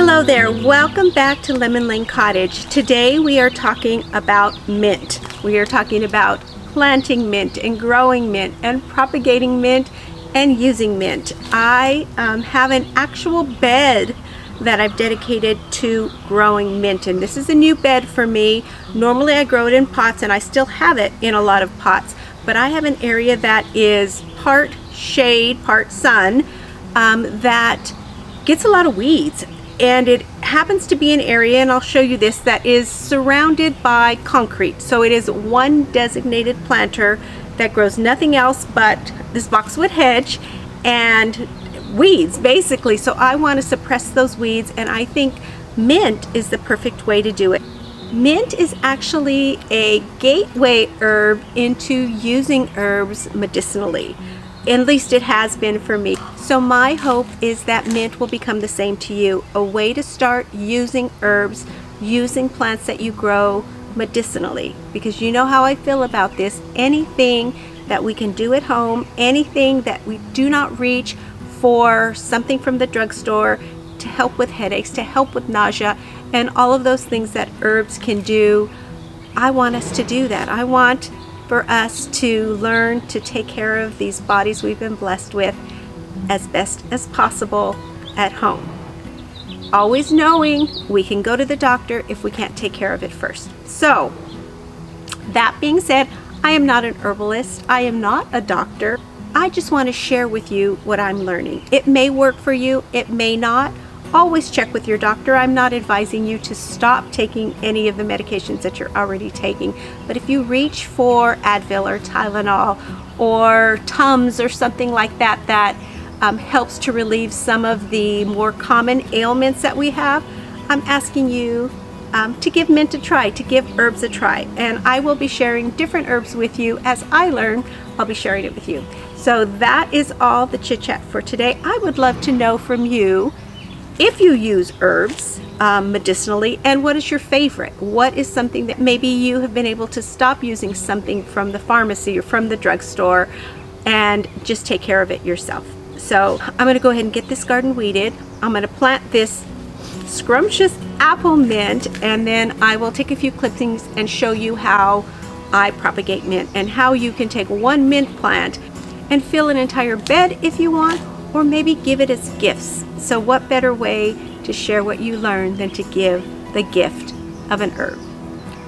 Hello there, welcome back to Lemon Lane Cottage. Today we are talking about mint. We are talking about planting mint and growing mint and propagating mint and using mint. I have an actual bed that I've dedicated to growing mint, and this is a new bed for me. Normally I grow it in pots, and I still have it in a lot of pots, but I have an area that is part shade, part sun, that gets a lot of weeds. And it happens to be an area, and I'll show you this, that is surrounded by concrete. So it is one designated planter that grows nothing else but this boxwood hedge and weeds, basically. So I want to suppress those weeds, and I think mint is the perfect way to do it. Mint is actually a gateway herb into using herbs medicinally. At least it has been for me. So my hope is that mint will become the same to you, a way to start using herbs, using plants that you grow medicinally, because you know how I feel about this. Anything that we can do at home, anything that we do not reach for something from the drugstore to help with headaches, to help with nausea, and all of those things that herbs can do, I want us to do that. I want for us to learn to take care of these bodies we've been blessed with as best as possible at home. Always knowing we can go to the doctor if we can't take care of it first. So that being said, I am not an herbalist. I am not a doctor. I just want to share with you what I'm learning. It may work for you, it may not. Always check with your doctor. I'm not advising you to stop taking any of the medications that you're already taking, but if you reach for Advil or Tylenol or Tums or something like that that helps to relieve some of the more common ailments that we have, I'm asking you to give mint a try, to give herbs a try, and I will be sharing different herbs with you as I learn. I'll be sharing it with you. So that is all the chit chat for today. I would love to know from you if you use herbs medicinally, and what is your favorite? What is something that maybe you have been able to stop using something from the pharmacy or from the drugstore and just take care of it yourself? So I'm gonna go ahead and get this garden weeded. I'm gonna plant this scrumptious apple mint, and then I will take a few clippings and show you how I propagate mint and how you can take one mint plant and fill an entire bed if you want, or maybe give it as gifts. So what better way to share what you learn than to give the gift of an herb?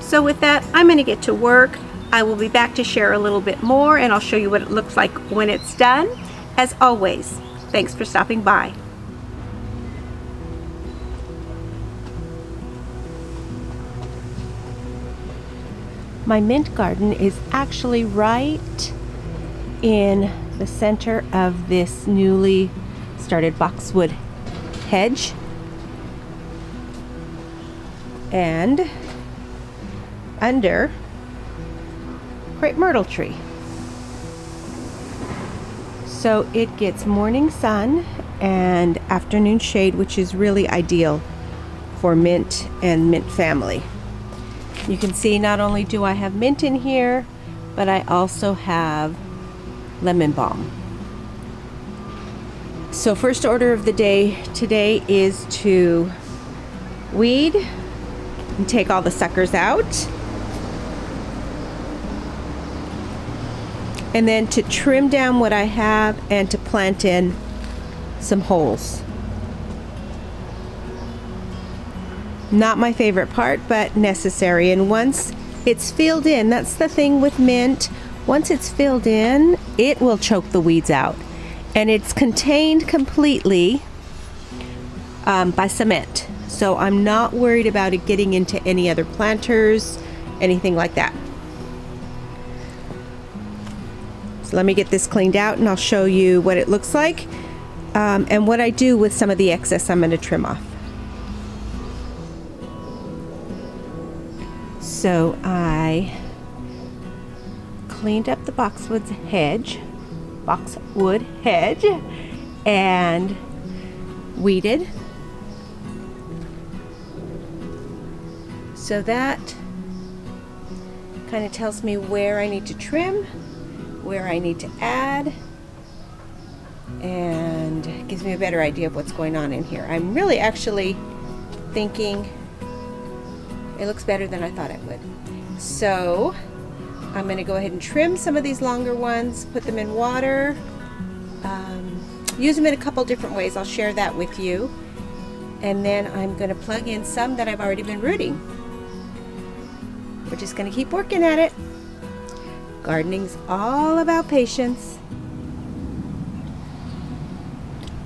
So with that, I'm gonna get to work. I will be back to share a little bit more, and I'll show you what it looks like when it's done. As always, thanks for stopping by. My mint garden is actually right in the center of this newly started boxwood hedge, and under crepe myrtle tree. So it gets morning sun and afternoon shade, which is really ideal for mint and mint family. You can see not only do I have mint in here, but I also have lemon balm. So first order of the day today is to weed and take all the suckers out, and then to trim down what I have and to plant in some holes. Not my favorite part, but necessary. And once it's filled in, that's the thing with mint. Once it's filled in, it will choke the weeds out, and it's contained completely by cement. So I'm not worried about it getting into any other planters, anything like that. So let me get this cleaned out, and I'll show you what it looks like and what I do with some of the excess I'm going to trim off. So I cleaned up the boxwood hedge and weeded. So that kind of tells me where I need to trim, where I need to add, and gives me a better idea of what's going on in here. I'm really actually thinking it looks better than I thought it would. So I'm going to go ahead and trim some of these longer ones, put them in water, use them in a couple different ways. I'll share that with you. And then I'm going to plug in some that I've already been rooting. We're just going to keep working at it. Gardening's all about patience.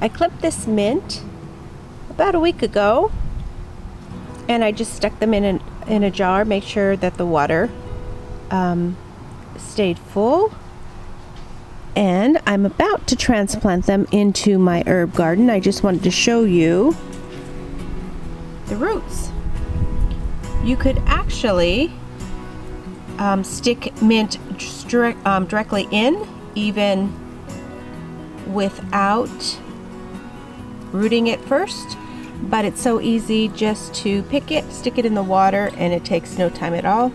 I clipped this mint about a week ago, and I just stuck them in a jar, make sure that the water stayed full. And I'm about to transplant them into my herb garden. I just wanted to show you the roots. You could actually stick mint directly in, even without rooting it first, but it's so easy just to pick it, stick it in the water, and it takes no time at all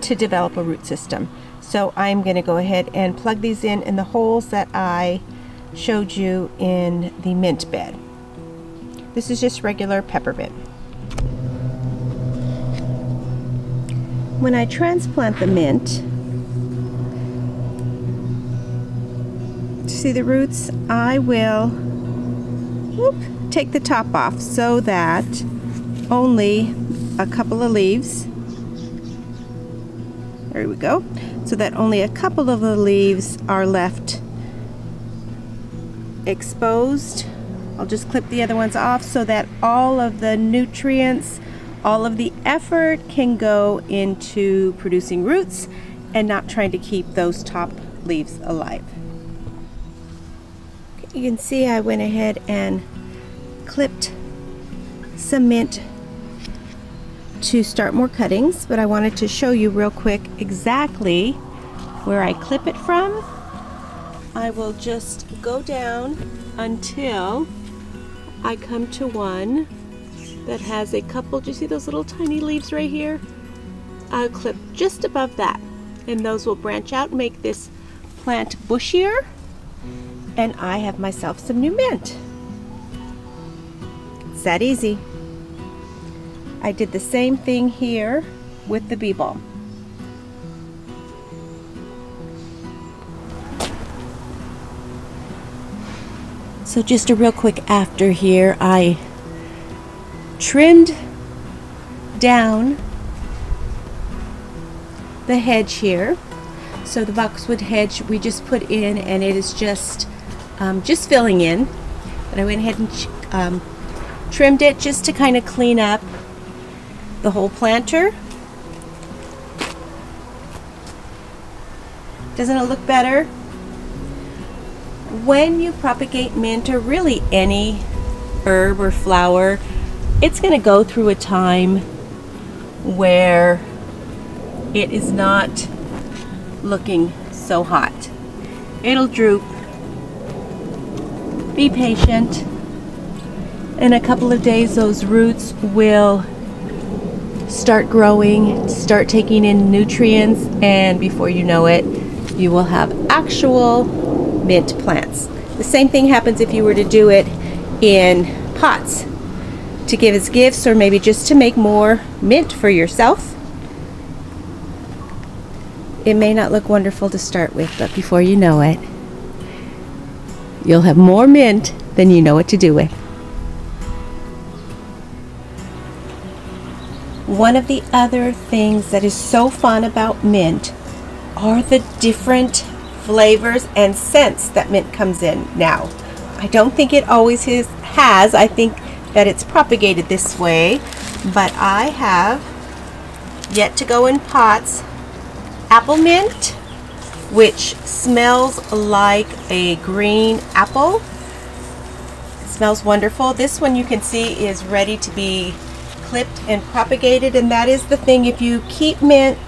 to develop a root system. So I'm going to go ahead and plug these in the holes that I showed you in the mint bed. This is just regular peppermint. When I transplant the mint, see the roots, I will take the top off so that only a couple of leaves, there we go, so that only a couple of the leaves are left exposed. I'll just clip the other ones off so that all of the nutrients, all of the effort can go into producing roots and not trying to keep those top leaves alive. You can see I went ahead and clipped some mint to start more cuttings, but I wanted to show you real quick exactly where I clip it from. I will just go down until I come to one that has a couple, do you see those little tiny leaves right here? I'll clip just above that, and those will branch out and make this plant bushier, and I have myself some new mint. It's that easy. I did the same thing here with the bee balm. So just a real quick after here, I trimmed down the hedge here. So the boxwood hedge we just put in, and it is just filling in. But I went ahead and trimmed it just to kind of clean up the whole planter. Doesn't it look better? When you propagate mint, or really any herb or flower, it's going to go through a time where it is not looking so hot. It'll droop. Be patient. In a couple of days, those roots will start growing, start taking in nutrients, and before you know it, you will have actual mint plants. The same thing happens if you were to do it in pots to give as gifts, or maybe just to make more mint for yourself. It may not look wonderful to start with, but before you know it, you'll have more mint than you know what to do with. One of the other things that is so fun about mint are the different flavors and scents that mint comes in now. I don't think it always has. I think that it's propagated this way, but I have yet to go in pots apple mint, which smells like a green apple. It smells wonderful. This one you can see is ready to be clipped and propagated, and that is the thing. If you keep mint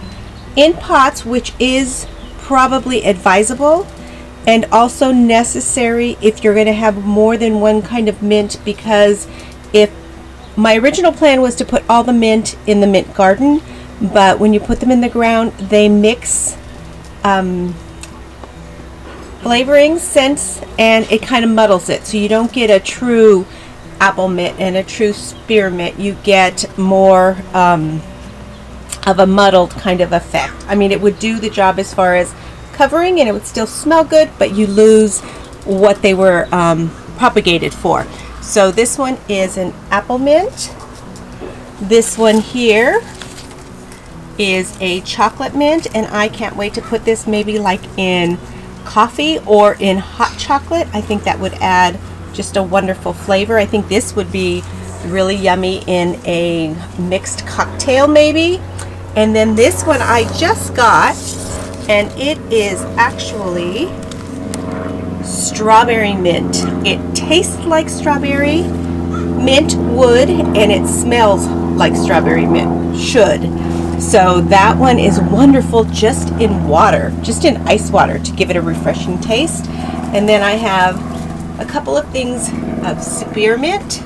in pots, which is probably advisable and also necessary if you're going to have more than one kind of mint, because if my original plan was to put all the mint in the mint garden, but when you put them in the ground, they mix flavorings, scents, and it kind of muddles it, so you don't get a true apple mint and a true spearmint, you get more of a muddled kind of effect. I mean, it would do the job as far as covering, and it would still smell good, but you lose what they were propagated for. So this one is an apple mint. This one here is a chocolate mint, and I can't wait to put this maybe like in coffee or in hot chocolate. I think that would add just a wonderful flavor. I think this would be really yummy in a mixed cocktail maybe. And then this one I just got, and it is actually strawberry mint. It tastes like strawberry mint would, and it smells like strawberry mint should. So that one is wonderful just in water, just in ice water, to give it a refreshing taste. And then I have a couple of things of spearmint.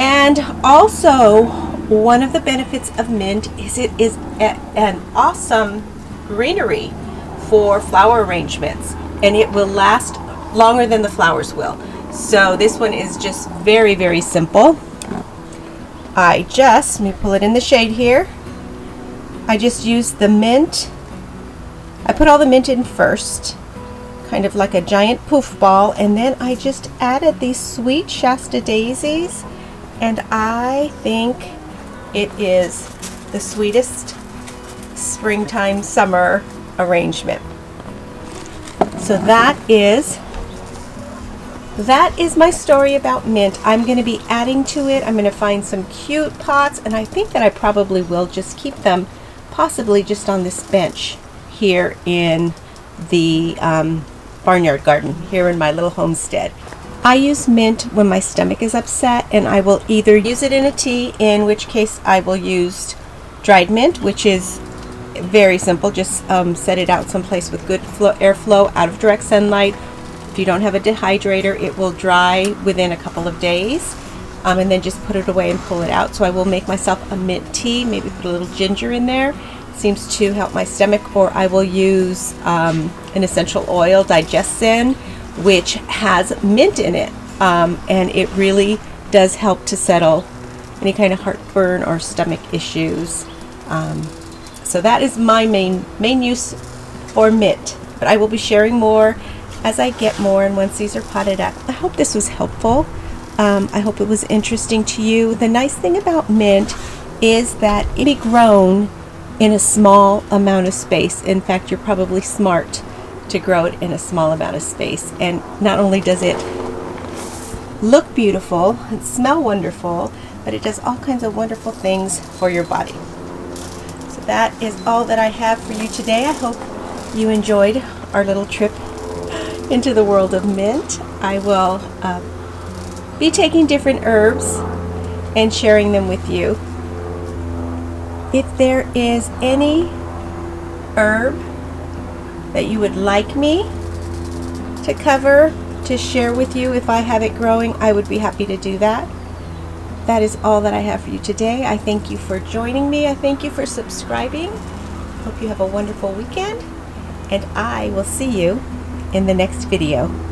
And also, one of the benefits of mint is it is an awesome greenery for flower arrangements, and it will last longer than the flowers will. So this one is just very, very simple. Let me pull it in the shade here. I just used the mint. I put all the mint in first, kind of like a giant poof ball, and then I just added these sweet Shasta daisies, and I think it is the sweetest springtime summer arrangement. So that is my story about mint. I'm going to be adding to it. I'm going to find some cute pots, and I think that I probably will just keep them possibly just on this bench here in the barnyard garden here in my little homestead. I use mint when my stomach is upset, and I will either use it in a tea, in which case I will use dried mint, which is very simple. Just set it out someplace with good airflow out of direct sunlight. If you don't have a dehydrator, it will dry within a couple of days, and then just put it away and pull it out. So I will make myself a mint tea, maybe put a little ginger in there. It seems to help my stomach. Or I will use an essential oil, Digestin, which has mint in it, and it really does help to settle any kind of heartburn or stomach issues. So that is my main use for mint, but I will be sharing more as I get more and once these are potted up. I hope this was helpful. I hope it was interesting to you. The nice thing about mint is that it can be grown in a small amount of space. In fact, you're probably smart to grow it in a small amount of space. And not only does it look beautiful and smell wonderful, but it does all kinds of wonderful things for your body. So that is all that I have for you today. I hope you enjoyed our little trip into the world of mint. I will be taking different herbs and sharing them with you. If there is any herb that you would like me to cover, to share with you, if I have it growing, I would be happy to do that. That is all that I have for you today. I thank you for joining me. I thank you for subscribing. Hope you have a wonderful weekend, and I will see you in the next video.